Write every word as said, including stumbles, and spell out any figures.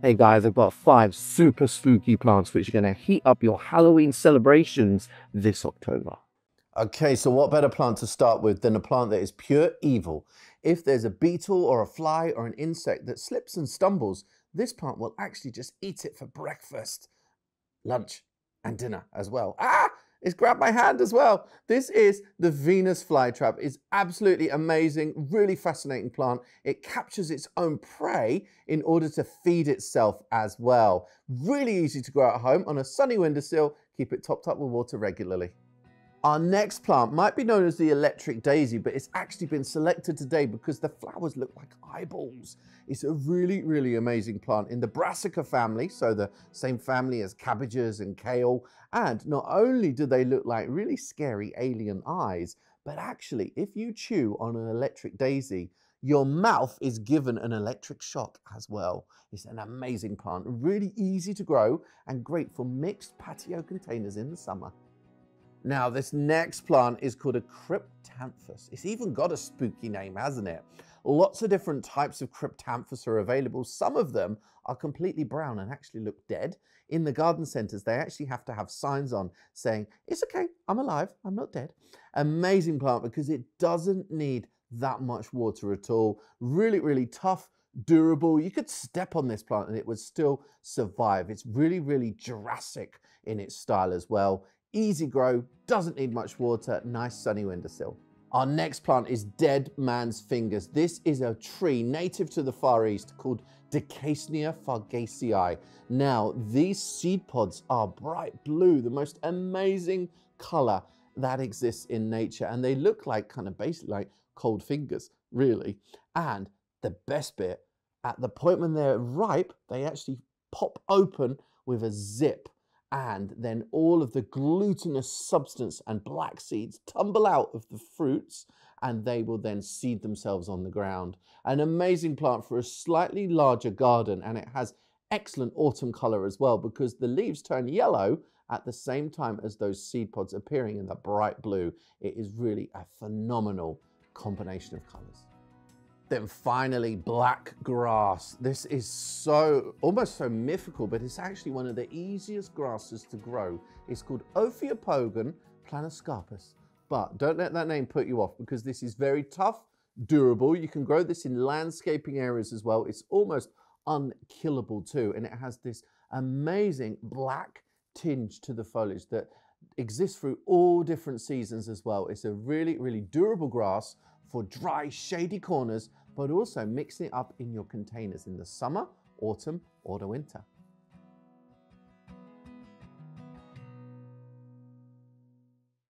Hey guys, I've got five super spooky plants which are going to heat up your Halloween celebrations this October. Okay, so what better plant to start with than a plant that is pure evil? If there's a beetle or a fly or an insect that slips and stumbles, this plant will actually just eat it for breakfast, lunch, and dinner as well. Ah! It's grabbed my hand as well. This is the Venus flytrap. It's absolutely amazing, really fascinating plant. It captures its own prey in order to feed itself as well. Really easy to grow at home on a sunny windowsill. Keep it topped up with water regularly. Our next plant might be known as the electric daisy, but it's actually been selected today because the flowers look like eyeballs. It's a really, really amazing plant in the brassica family, so the same family as cabbages and kale. And not only do they look like really scary alien eyes, but actually if you chew on an electric daisy, your mouth is given an electric shock as well. It's an amazing plant, really easy to grow and great for mixed patio containers in the summer. Now, this next plant is called a cryptanthus. It's even got a spooky name, hasn't it? Lots of different types of cryptanthus are available. Some of them are completely brown and actually look dead. In the garden centres, they actually have to have signs on saying, it's okay, I'm alive, I'm not dead. Amazing plant because it doesn't need that much water at all. Really, really tough, durable. You could step on this plant and it would still survive. It's really, really Jurassic in its style as well. Easy grow, doesn't need much water, nice sunny windowsill. Our next plant is dead man's fingers. This is a tree native to the Far East called Decaisnea fargesii. Now, these seed pods are bright blue, the most amazing color that exists in nature. And they look like kind of basically like cold fingers, really. And the best bit, at the point when they're ripe, they actually pop open with a zip. And then all of the glutinous substance and black seeds tumble out of the fruits and they will then seed themselves on the ground. An amazing plant for a slightly larger garden, and it has excellent autumn color as well because the leaves turn yellow at the same time as those seed pods appearing in the bright blue. It is really a phenomenal combination of colors. Then finally, black grass. This is so, almost so mythical, but it's actually one of the easiest grasses to grow. It's called Ophiopogon planiscapus. But don't let that name put you off because this is very tough, durable. You can grow this in landscaping areas as well. It's almost unkillable too. And it has this amazing black tinge to the foliage that exists through all different seasons as well. It's a really, really durable grass for dry, shady corners, but also mixing it up in your containers in the summer, autumn, or the winter.